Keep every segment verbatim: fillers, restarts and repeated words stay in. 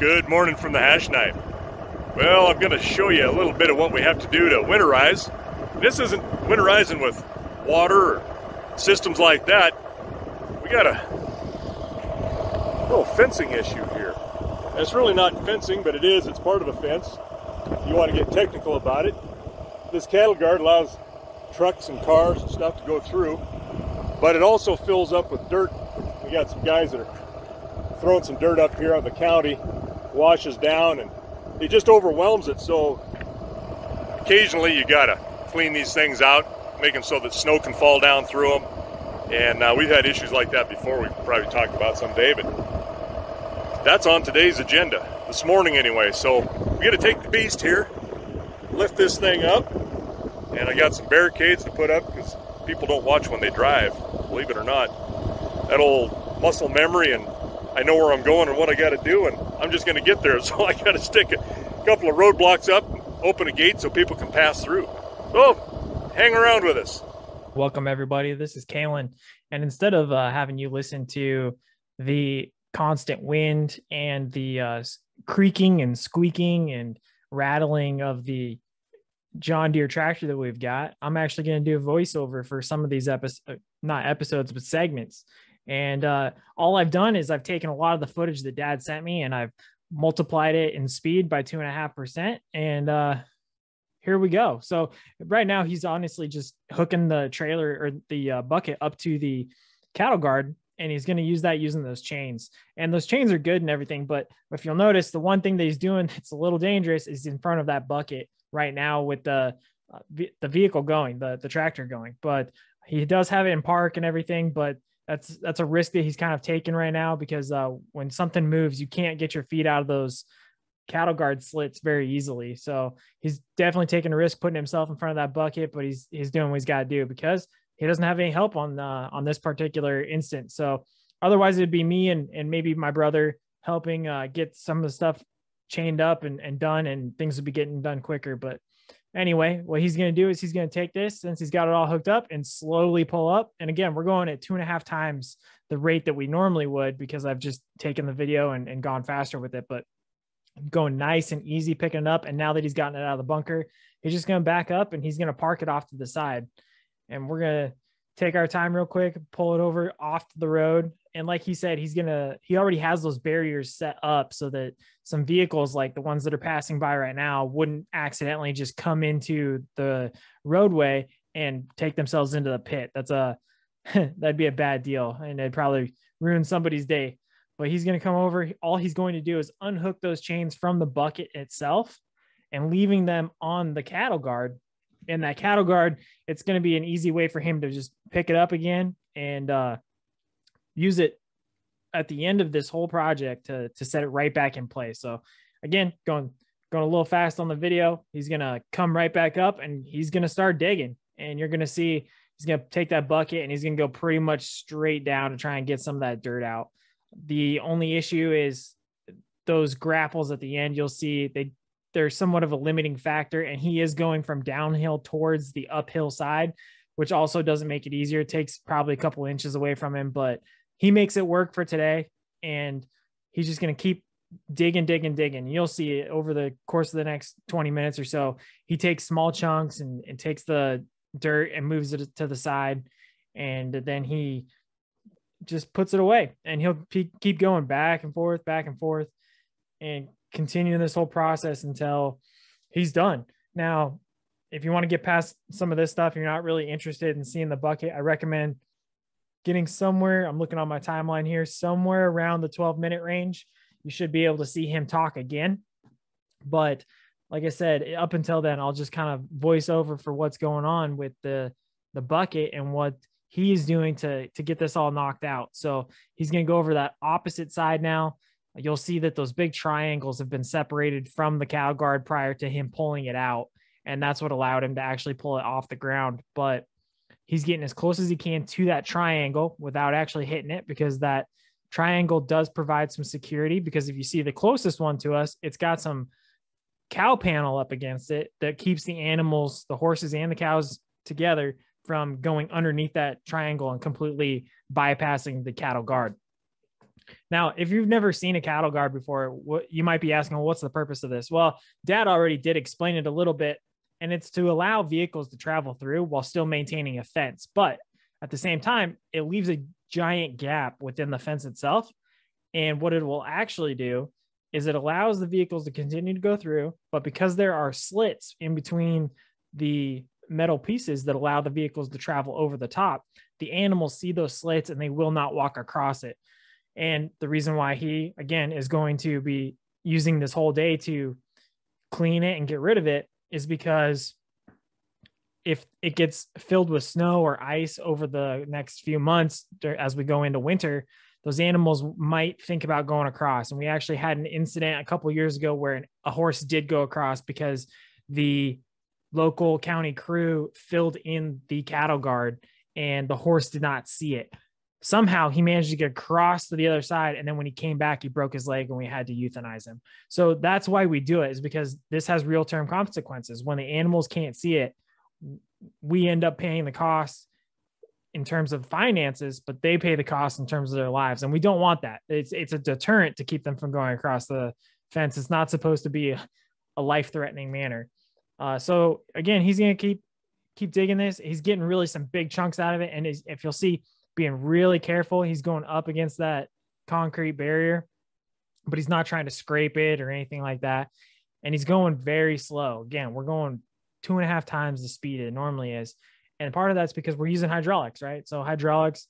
Good morning from the Hash Knife. Well, I'm going to show you a little bit of what we have to do to winterize. This isn't winterizing with water or systems like that. We got a little fencing issue here. It's really not fencing, but it is. It's part of a fence. If you want to get technical about it, this cattle guard allows trucks and cars and stuff to go through, but it also fills up with dirt. We got some guys that are throwing some dirt up here on the county, washes down, and it just overwhelms it. So occasionally you gotta clean these things out, make them so that snow can fall down through them. And uh, we've had issues like that before. We've probably talked about someday, but that's on today's agenda this morning anyway. So we're gonna take the beast here, lift this thing up, and I got some barricades to put up because people don't watch when they drive, believe it or not. That old muscle memory, and I know where I'm going and what I got to do, and I'm just going to get there. So I got to stick a couple of roadblocks up, open a gate so people can pass through. So hang around with us. Welcome, everybody. This is Kalen. And instead of uh, having you listen to the constant wind and the uh, creaking and squeaking and rattling of the John Deere tractor that we've got, I'm actually going to do a voiceover for some of these episodes, not episodes, but segments. And uh, all I've done is I've taken a lot of the footage that Dad sent me and I've multiplied it in speed by two and a half percent. And uh, here we go. So right now he's honestly just hooking the trailer or the uh, bucket up to the cattle guard. And he's going to use that using those chains, and those chains are good and everything. But if you'll notice, the one thing that he's doing that's a little dangerous is in front of that bucket right now with the uh, the vehicle going, the, the tractor going, but he does have it in park and everything. But that's, that's a risk that he's kind of taking right now, because uh, when something moves, you can't get your feet out of those cattle guard slits very easily. So he's definitely taking a risk putting himself in front of that bucket, but he's, he's doing what he's got to do because he doesn't have any help on uh, on this particular instance. So otherwise it'd be me and, and maybe my brother helping uh, get some of the stuff chained up and, and done, and things would be getting done quicker. But anyway, what he's going to do is he's going to take this, since he's got it all hooked up, and slowly pull up. And again, we're going at two and a half times the rate that we normally would, because I've just taken the video and, and gone faster with it, but going nice and easy, picking it up. And now that he's gotten it out of the bunker, he's just going to back up and he's going to park it off to the side. And we're going to take our time real quick, pull it over off the road. And like he said, he's going to, he already has those barriers set up so that some vehicles like the ones that are passing by right now wouldn't accidentally just come into the roadway and take themselves into the pit. That's a, that'd be a bad deal. And it'd probably ruin somebody's day, but he's going to come over. All he's going to do is unhook those chains from the bucket itself and leaving them on the cattle guard. And that cattle guard, it's going to be an easy way for him to just pick it up again and uh, use it at the end of this whole project to, to set it right back in place. So again, going, going a little fast on the video, he's going to come right back up and he's going to start digging, and you're going to see, he's going to take that bucket and he's going to go pretty much straight down to try and get some of that dirt out. The only issue is those grapples at the end. You'll see they, they're somewhat of a limiting factor, and he is going from downhill towards the uphill side, which also doesn't make it easier. It takes probably a couple inches away from him, but he makes it work for today, and he's just going to keep digging, digging, digging. You'll see it over the course of the next twenty minutes or so. He takes small chunks and, and takes the dirt and moves it to the side, and then he just puts it away, and he'll keep going back and forth, back and forth, and continue this whole process until he's done. Now, if you want to get past some of this stuff, you're not really interested in seeing the bucket, I recommend getting somewhere. I'm looking on my timeline here, somewhere around the twelve minute range. You should be able to see him talk again. But like I said, up until then, I'll just kind of voice over for what's going on with the, the bucket and what he's doing to, to get this all knocked out. So he's going to go over that opposite side now. You'll see that those big triangles have been separated from the cow guard prior to him pulling it out. And that's what allowed him to actually pull it off the ground. But he's getting as close as he can to that triangle without actually hitting it, because that triangle does provide some security. Because if you see the closest one to us, it's got some cow panel up against it that keeps the animals, the horses and the cows together, from going underneath that triangle and completely bypassing the cattle guard. Now, if you've never seen a cattle guard before, what, you might be asking, well, what's the purpose of this? Well, Dad already did explain it a little bit, and it's to allow vehicles to travel through while still maintaining a fence. But at the same time, it leaves a giant gap within the fence itself. And what it will actually do is it allows the vehicles to continue to go through, but because there are slits in between the metal pieces that allow the vehicles to travel over the top, the animals see those slits and they will not walk across it. And the reason why he, again, is going to be using this whole day to clean it and get rid of it is because if it gets filled with snow or ice over the next few months, as we go into winter, those animals might think about going across. And we actually had an incident a couple of years ago where an, a horse did go across because the local county crew filled in the cattle guard and the horse did not see it. Somehow he managed to get across to the other side. And then when he came back, he broke his leg and we had to euthanize him. So that's why we do it, is because this has real term consequences. When the animals can't see it, we end up paying the cost in terms of finances, but they pay the cost in terms of their lives. And we don't want that. It's, it's a deterrent to keep them from going across the fence. It's not supposed to be a, a life-threatening manner. Uh, so again, he's going to keep, keep digging this. He's getting really some big chunks out of it. And if you'll see, being really careful, he's going up against that concrete barrier, but he's not trying to scrape it or anything like that. And he's going very slow. Again, we're going two and a half times the speed it normally is. And part of that's because we're using hydraulics, right? So hydraulics,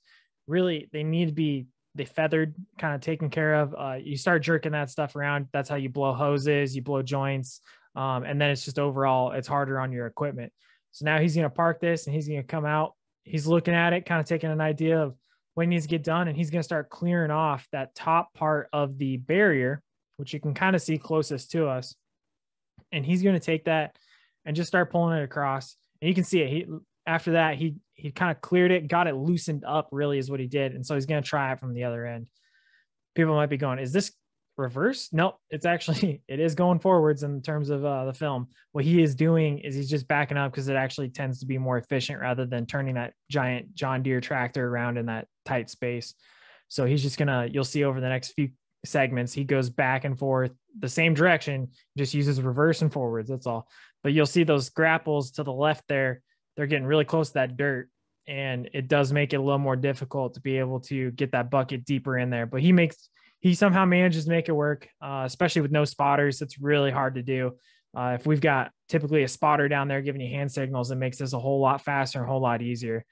really, they need to be they feathered, kind of taken care of. Uh, you start jerking that stuff around. That's how you blow hoses, you blow joints. Um, and then it's just overall, it's harder on your equipment. So now he's going to park this and he's going to come out. He's looking at it, kind of taking an idea of what needs to get done. And he's going to start clearing off that top part of the barrier, which you can kind of see closest to us. And he's going to take that and just start pulling it across. And you can see it. He, after that, he, he kind of cleared it, got it loosened up, really is what he did. And so he's going to try it from the other end. People might be going, is this reverse? Nope. It's actually, it is going forwards in terms of uh, the film. What he is doing is he's just backing up because it actually tends to be more efficient rather than turning that giant John Deere tractor around in that tight space. So he's just going to, you'll see over the next few segments, he goes back and forth the same direction, just uses reverse and forwards. That's all. But you'll see those grapples to the left there. They're getting really close to that dirt, and it does make it a little more difficult to be able to get that bucket deeper in there. But he makes, he somehow manages to make it work, uh, especially with no spotters. It's really hard to do. Uh, if we've got typically a spotter down there giving you hand signals, it makes this a whole lot faster and a whole lot easier.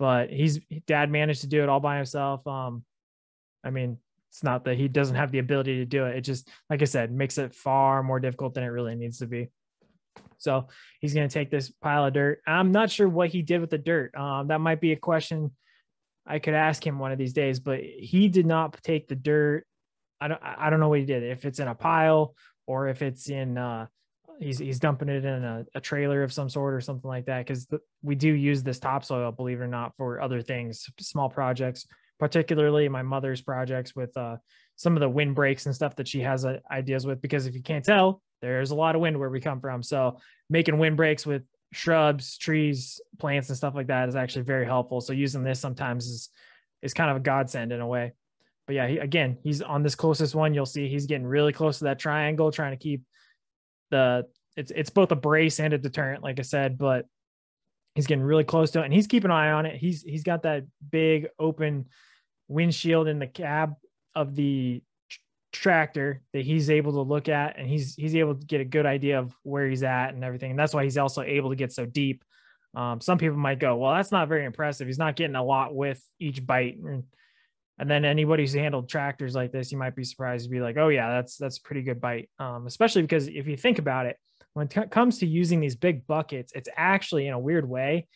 But he's Dad managed to do it all by himself. Um, I mean, it's not that he doesn't have the ability to do it. It just, like I said, makes it far more difficult than it really needs to be. So he's going to take this pile of dirt. I'm not sure what he did with the dirt. Um, that might be a question I could ask him one of these days, but he did not take the dirt. I don't, I don't know what he did. If it's in a pile or if it's in, uh, he's, he's dumping it in a, a trailer of some sort or something like that. Cause the, we do use this topsoil, believe it or not, for other things, small projects, particularly my mother's projects with, uh, some of the wind breaks and stuff that she has uh, ideas with, because if you can't tell, there's a lot of wind where we come from. So making wind breaks with shrubs, trees, plants, and stuff like that is actually very helpful. So using this sometimes is, is kind of a godsend in a way. But yeah, he, again, he's on this closest one. You'll see he's getting really close to that triangle, trying to keep the, it's, it's both a brace and a deterrent, like I said, but he's getting really close to it and he's keeping an eye on it. He's, he's got that big open windshield in the cab of the tractor that he's able to look at, and he's he's able to get a good idea of where he's at and everything, and that's why he's also able to get so deep. Um, some people might go, well, that's not very impressive, he's not getting a lot with each bite, and, and then anybody who's handled tractors like this, you might be surprised to be like, oh yeah, that's that's a pretty good bite, um, especially because if you think about it, when it comes to using these big buckets, it's actually in a weird way,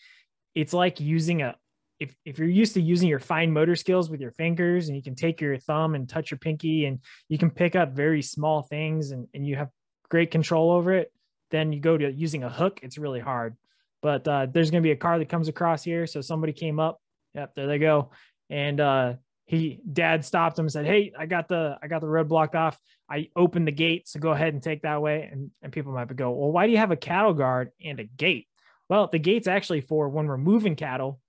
it's like using a If, if you're used to using your fine motor skills with your fingers, and you can take your thumb and touch your pinky and you can pick up very small things and, and you have great control over it, then you go to using a hook. It's really hard, but uh, there's going to be a car that comes across here. So somebody came up. Yep, there they go. And uh, he Dad stopped him and said, hey, I got the I got the road blocked off. I opened the gate. So go ahead and take that way. And, and people might go, well, why do you have a cattle guard and a gate? Well, the gate's actually for when we're moving cattle.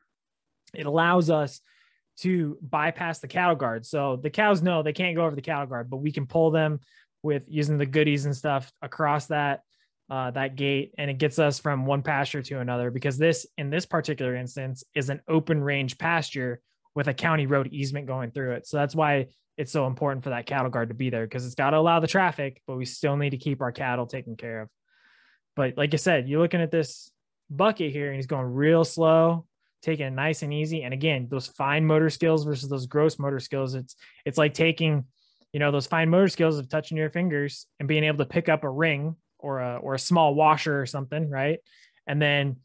It allows us to bypass the cattle guard. So the cows know they can't go over the cattle guard, but we can pull them with using the goodies and stuff across that uh, that gate. And it gets us from one pasture to another, because this, in this particular instance, is an open range pasture with a county road easement going through it. So that's why it's so important for that cattle guard to be there, because it's got to allow the traffic, but we still need to keep our cattle taken care of. But like I said, you're looking at this bucket here and he's going real slow, taking it nice and easy. And again, those fine motor skills versus those gross motor skills, it's, it's like taking, you know, those fine motor skills of touching your fingers and being able to pick up a ring or a, or a small washer or something. Right. And then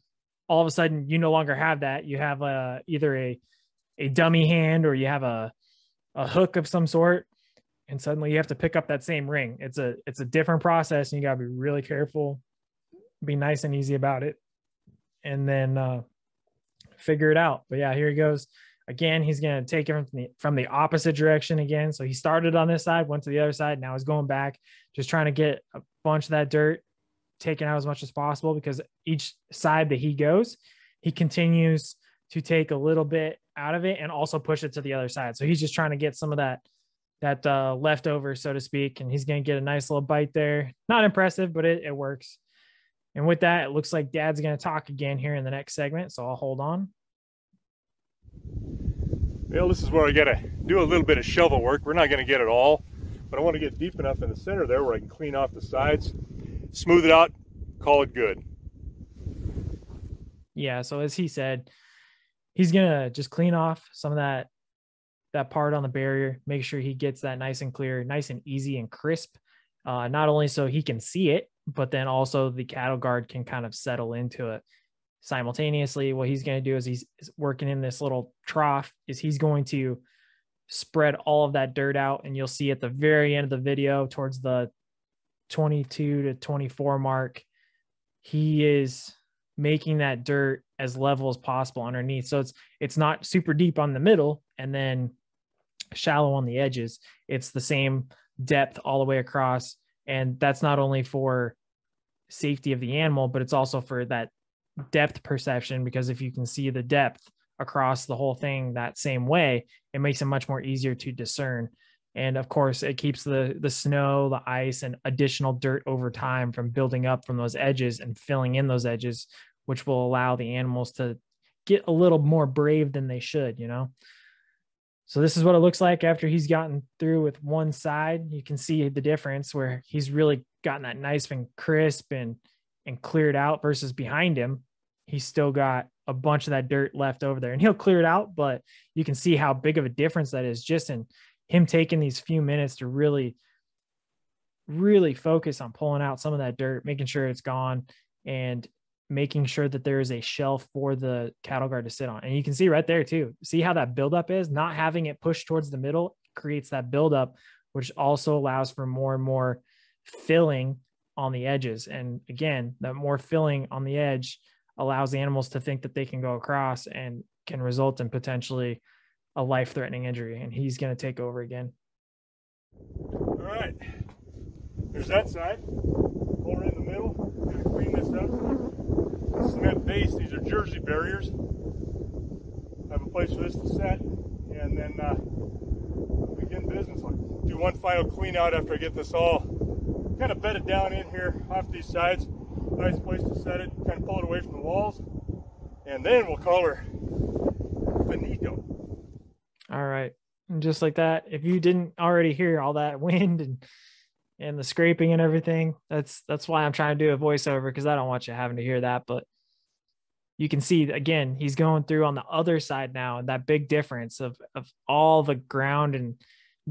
all of a sudden you no longer have that. You have a, either a, a dummy hand, or you have a, a hook of some sort, and suddenly you have to pick up that same ring. It's a, it's a different process, and you gotta be really careful, be nice and easy about it, and then uh, figure it out. But yeah, here he goes again. He's going to take it from the, from the opposite direction again. So he started on this side, went to the other side. Now he's going back, just trying to get a bunch of that dirt taken out as much as possible, because each side that he goes, he continues to take a little bit out of it and also push it to the other side. So he's just trying to get some of that, that uh, leftover, so to speak. And he's going to get a nice little bite there. Not impressive, but it, it works. And with that, it looks like Dad's going to talk again here in the next segment, so I'll hold on. Well, this is where I got to do a little bit of shovel work. We're not going to get it all, but I want to get deep enough in the center there where I can clean off the sides, smooth it out, call it good. Yeah, so as he said, he's going to just clean off some of that, that part on the barrier, make sure he gets that nice and clear, nice and easy and crisp, uh, not only so he can see it, but then also the cattle guard can kind of settle into it simultaneously. What he's going to do is he's working in this little trough is he's going to spread all of that dirt out. And you'll see at the very end of the video, towards the twenty-two to twenty-four mark, he is making that dirt as level as possible underneath. So it's, it's not super deep on the middle and then shallow on the edges. It's the same depth all the way across. And that's not only for safety of the animal, but it's also for that depth perception, because if you can see the depth across the whole thing that same way, it makes it much more easier to discern. And of course, it keeps the, the snow, the ice, and additional dirt over time from building up from those edges and filling in those edges, which will allow the animals to get a little more brave than they should, you know? So this is what it looks like after he's gotten through with one side. You can see the difference where he's really gotten that nice and crisp and, and cleared out, versus behind him, he's still got a bunch of that dirt left over there, and he'll clear it out, but you can see how big of a difference that is just in him taking these few minutes to really, really focus on pulling out some of that dirt, making sure it's gone, and making sure that there is a shelf for the cattle guard to sit on. And you can see right there too, see how that buildup is? Not having it pushed towards the middle creates that buildup, which also allows for more and more filling on the edges. And again, that more filling on the edge allows animals to think that they can go across and can result in potentially a life-threatening injury. And he's going to take over again. All right, there's that side. Over in the middle, gonna clean this up. Cement base, these are jersey barriers. I have a place for this to set, and then uh, begin business. I'll do one final clean out after I get this all kind of bedded down in here off these sides. Nice place to set it, kind of pull it away from the walls, and then we'll call her finito. All right, and just like that, if you didn't already hear all that wind and and the scraping and everything, that's that's why I'm trying to do a voiceover, because I don't want you having to hear that. But you can see again, he's going through on the other side now, and that big difference of of all the ground and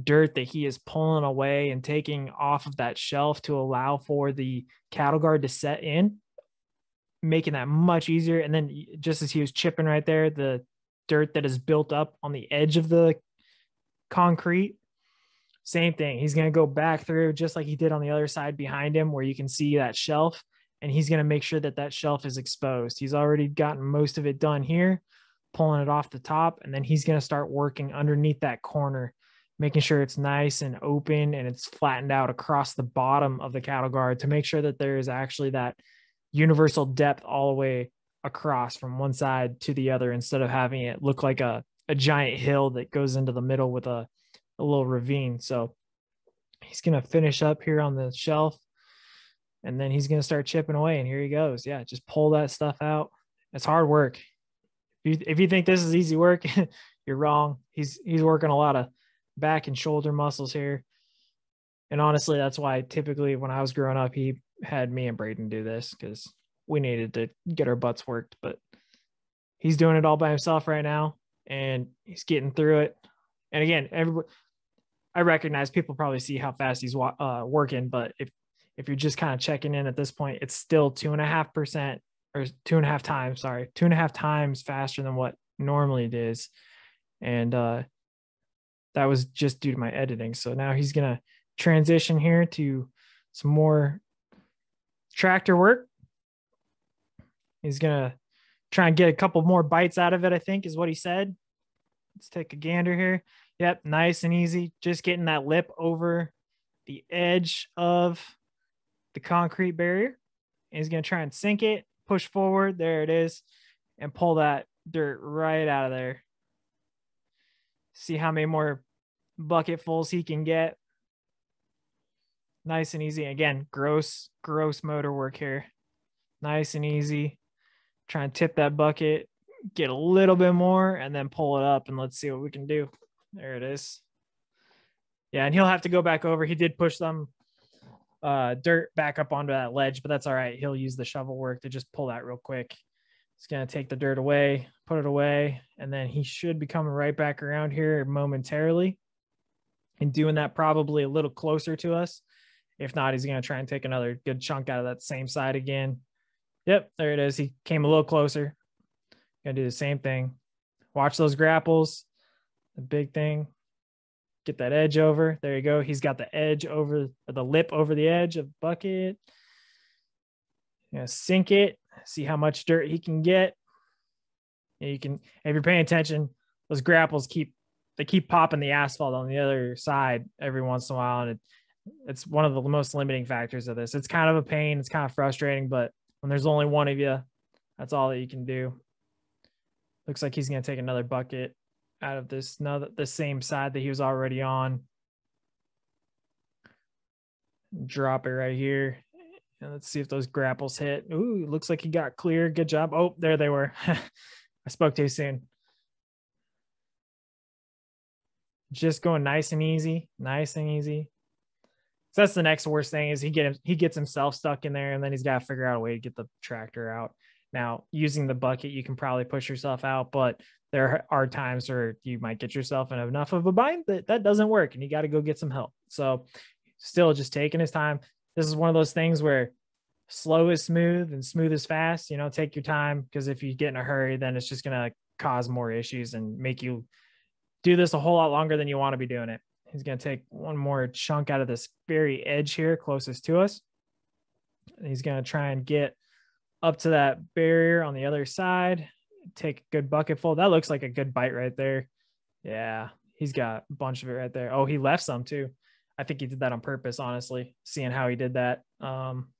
dirt that he is pulling away and taking off of that shelf to allow for the cattle guard to set in, making that much easier. And then just as he was chipping right there, the dirt that is built up on the edge of the concrete, same thing. He's going to go back through just like he did on the other side behind him, where you can see that shelf, and he's going to make sure that that shelf is exposed. He's already gotten most of it done here, pulling it off the top, and then he's going to start working underneath that corner, making sure it's nice and open and it's flattened out across the bottom of the cattle guard to make sure that there is actually that universal depth all the way across from one side to the other, instead of having it look like a a giant hill that goes into the middle with a, a little ravine. So he's going to finish up here on the shelf, and then he's going to start chipping away. And here he goes. Yeah, just pull that stuff out. It's hard work. If you, if you think this is easy work, you're wrong. He's, he's working a lot of back and shoulder muscles here. And honestly, that's why typically when I was growing up, he had me and Braden do this, because we needed to get our butts worked. But he's doing it all by himself right now, and he's getting through it. And again, everybody, I recognize people probably see how fast he's uh, working, but if, if you're just kind of checking in at this point, it's still two and a half percent or two and a half times, sorry, two and a half times faster than what normally it is. And uh, that was just due to my editing. So now he's going to transition here to some more tractor work. He's going to try and get a couple more bites out of it, I think is what he said. Let's take a gander here. Yep, nice and easy. Just getting that lip over the edge of the concrete barrier. And he's going to try and sink it, push forward. There it is. And pull that dirt right out of there. See how many more bucketfuls he can get. Nice and easy. Again, gross, gross motor work here. Nice and easy. Try and tip that bucket, get a little bit more, and then pull it up, and let's see what we can do. There it is. Yeah, and he'll have to go back over. He did push some uh, dirt back up onto that ledge, but that's all right. He'll use the shovel work to just pull that real quick. He's going to take the dirt away, put it away, and then he should be coming right back around here momentarily and doing that probably a little closer to us. If not, he's going to try and take another good chunk out of that same side again. Yep, there it is. He came a little closer. Gonna do the same thing. Watch those grapples. The big thing. Get that edge over. There you go. He's got the edge over, the lip over the edge of the bucket. Gonna sink it. See how much dirt he can get. And you can, if you're paying attention, those grapples keep they keep popping the asphalt on the other side every once in a while, and it, it's one of the most limiting factors of this. It's kind of a pain. It's kind of frustrating, but when there's only one of you, that's all that you can do. Looks like he's going to take another bucket out of this, another, the same side that he was already on. Drop it right here. And let's see if those grapples hit. Ooh, looks like he got clear. Good job. Oh, there they were. I spoke too soon. Just going nice and easy. Nice and easy. So that's the next worst thing, is he get him, he gets himself stuck in there, and then he's got to figure out a way to get the tractor out. Now, using the bucket, you can probably push yourself out, but there are times where you might get yourself in enough of a bind that that doesn't work, and you got to go get some help. So still just taking his time. This is one of those things where slow is smooth and smooth is fast. You know, take your time, because if you get in a hurry, then it's just going to cause more issues and make you do this a whole lot longer than you want to be doing it. He's going to take one more chunk out of this very edge here closest to us. And he's going to try and get up to that barrier on the other side. Take a good bucketful. That looks like a good bite right there. Yeah, he's got a bunch of it right there. Oh, he left some too. I think he did that on purpose, honestly, seeing how he did that. Um,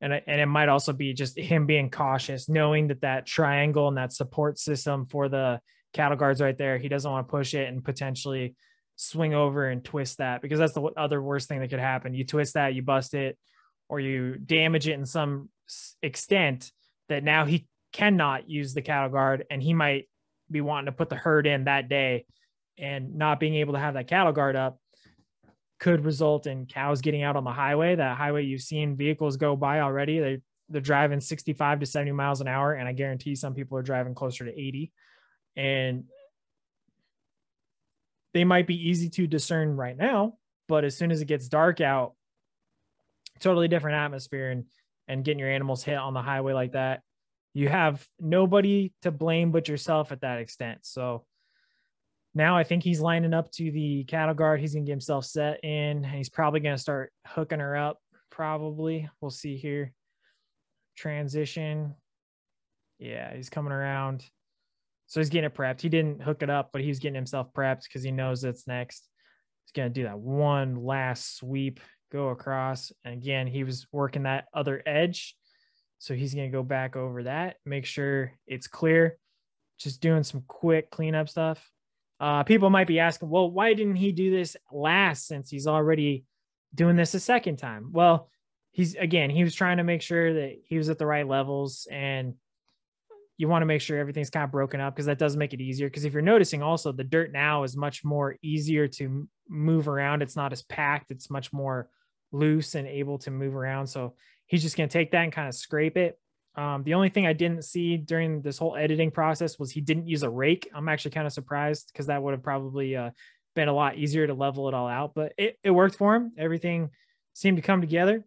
and, and it might also be just him being cautious, knowing that that triangle and that support system for the cattle guards right there, he doesn't want to push it and potentially swing over and twist that, because that's the other worst thing that could happen. You twist that, you bust it, or you damage it in some extent that now he cannot use the cattle guard, and he might be wanting to put the herd in that day, and not being able to have that cattle guard up could result in cows getting out on the highway. That highway, you've seen vehicles go by already. They, they're driving sixty-five to seventy miles an hour, and I guarantee some people are driving closer to eighty. And they might be easy to discern right now, but as soon as it gets dark out, totally different atmosphere, and, and getting your animals hit on the highway like that, you have nobody to blame but yourself at that extent. So now I think he's lining up to the cattle guard. He's going to get himself set in, and he's probably going to start hooking her up. Probably. We'll see here. Transition. Yeah, he's coming around. So he's getting it prepped. He didn't hook it up, but he was getting himself prepped because he knows it's next. He's going to do that one last sweep, go across. And again, he was working that other edge. So he's going to go back over that, make sure it's clear. just doing some quick cleanup stuff. Uh, people might be asking, well, why didn't he do this last since he's already doing this a second time? Well, he's, again, he was trying to make sure that he was at the right levels, and you want to make sure everything's kind of broken up, because that does make it easier. Because if you're noticing also, the dirt now is much more easier to move around. It's not as packed. It's much more loose and able to move around. So he's just going to take that and kind of scrape it. Um, the only thing I didn't see during this whole editing process was he didn't use a rake. I'm actually kind of surprised, because that would have probably uh, been a lot easier to level it all out, but it, it worked for him. Everything seemed to come together,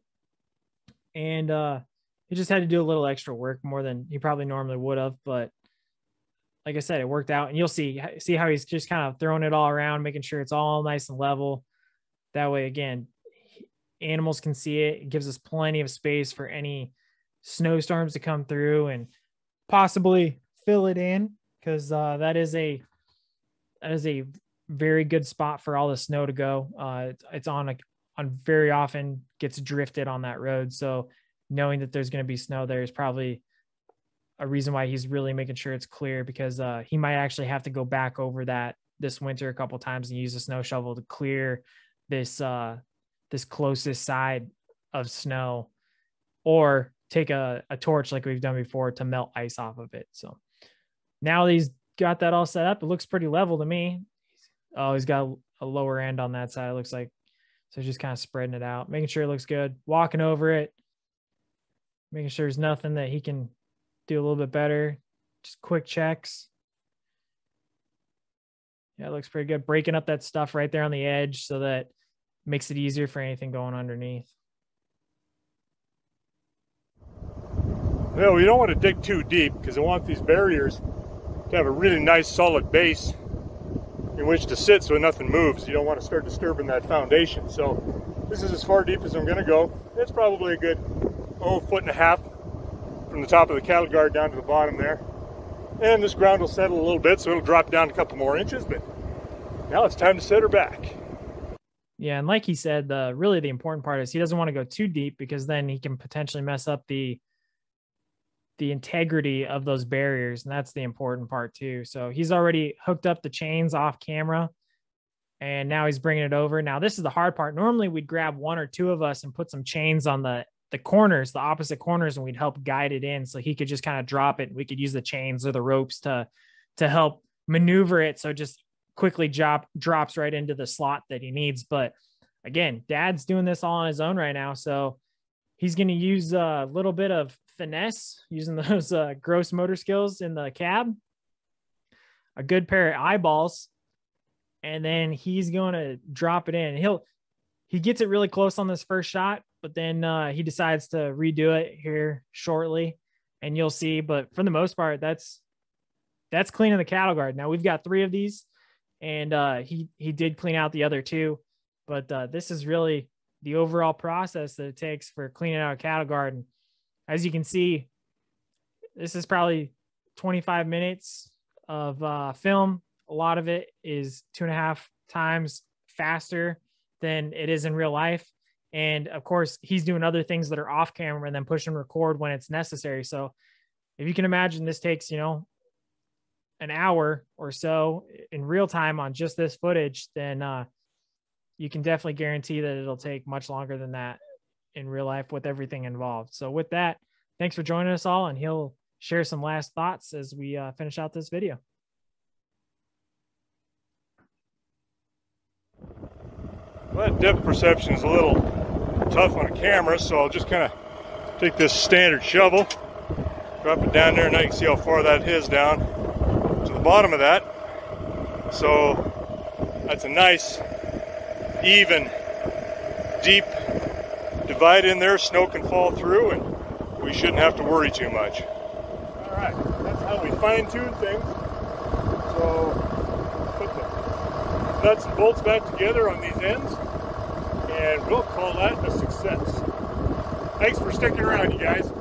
and uh, he just had to do a little extra work, more than he probably normally would have. But like I said, it worked out, and you'll see, see how he's just kind of throwing it all around, making sure it's all nice and level. That way, again, animals can see it. It gives us plenty of space for any snowstorms to come through and possibly fill it in, because uh, that is a that is a very good spot for all the snow to go. Uh, it's, it's on a, on very often gets drifted on that road, so knowing that there's going to be snow there is probably a reason why he's really making sure it's clear, because uh, he might actually have to go back over that this winter a couple times and use a snow shovel to clear this uh, this closest side of snow, or take a, a torch like we've done before to melt ice off of it. So now that he's got that all set up, it looks pretty level to me. Oh, he's got a lower end on that side, it looks like. So just kind of spreading it out, making sure it looks good, walking over it, making sure there's nothing that he can do a little bit better. Just quick checks. Yeah, it looks pretty good. Breaking up that stuff right there on the edge so that makes it easier for anything going underneath. No, we don't want to dig too deep, because I want these barriers to have a really nice solid base in which to sit so nothing moves. You don't want to start disturbing that foundation. So this is as far deep as I'm going to go. It's probably a good oh, foot and a half from the top of the cattle guard down to the bottom there. And this ground will settle a little bit, so it'll drop down a couple more inches, but now it's time to set her back. Yeah, and like he said, the, really the important part is he doesn't want to go too deep, because then he can potentially mess up the the integrity of those barriers. And that's the important part too. So he's already hooked up the chains off camera, and now he's bringing it over. Now this is the hard part. Normally we'd grab one or two of us and put some chains on the, the corners, the opposite corners, and we'd help guide it in. So he could just kind of drop it. We could use the chains or the ropes to, to help maneuver it. So just quickly drop drops right into the slot that he needs. But again, Dad's doing this all on his own right now. So he's going to use a little bit of finesse, using those uh, gross motor skills in the cab, a good pair of eyeballs, and then he's going to drop it in. He'll, he gets it really close on this first shot, but then uh, he decides to redo it here shortly, and you'll see. But for the most part, that's, that's cleaning the cattle guard. Now we've got three of these, and uh, he, he did clean out the other two, but uh, this is really the overall process that it takes for cleaning out a cattle guard. As you can see, this is probably twenty-five minutes of uh, film. A lot of it is two and a half times faster than it is in real life. And of course, he's doing other things that are off camera and then push and record when it's necessary. So if you can imagine, this takes, you know, an hour or so in real time on just this footage, then uh, you can definitely guarantee that it'll take much longer than that in real life with everything involved. So with that, thanks for joining us all, and he'll share some last thoughts as we uh, finish out this video. Well, that depth perception is a little tough on a camera, so I'll just kind of take this standard shovel, drop it down there, and now you can see how far that is down to the bottom of that. So that's a nice, even, deep divide in there. Snow can fall through, and we shouldn't have to worry too much. All right, that's how we fine-tune things. So put the nuts and bolts back together on these ends, and we'll call that a success. Thanks for sticking around, you guys.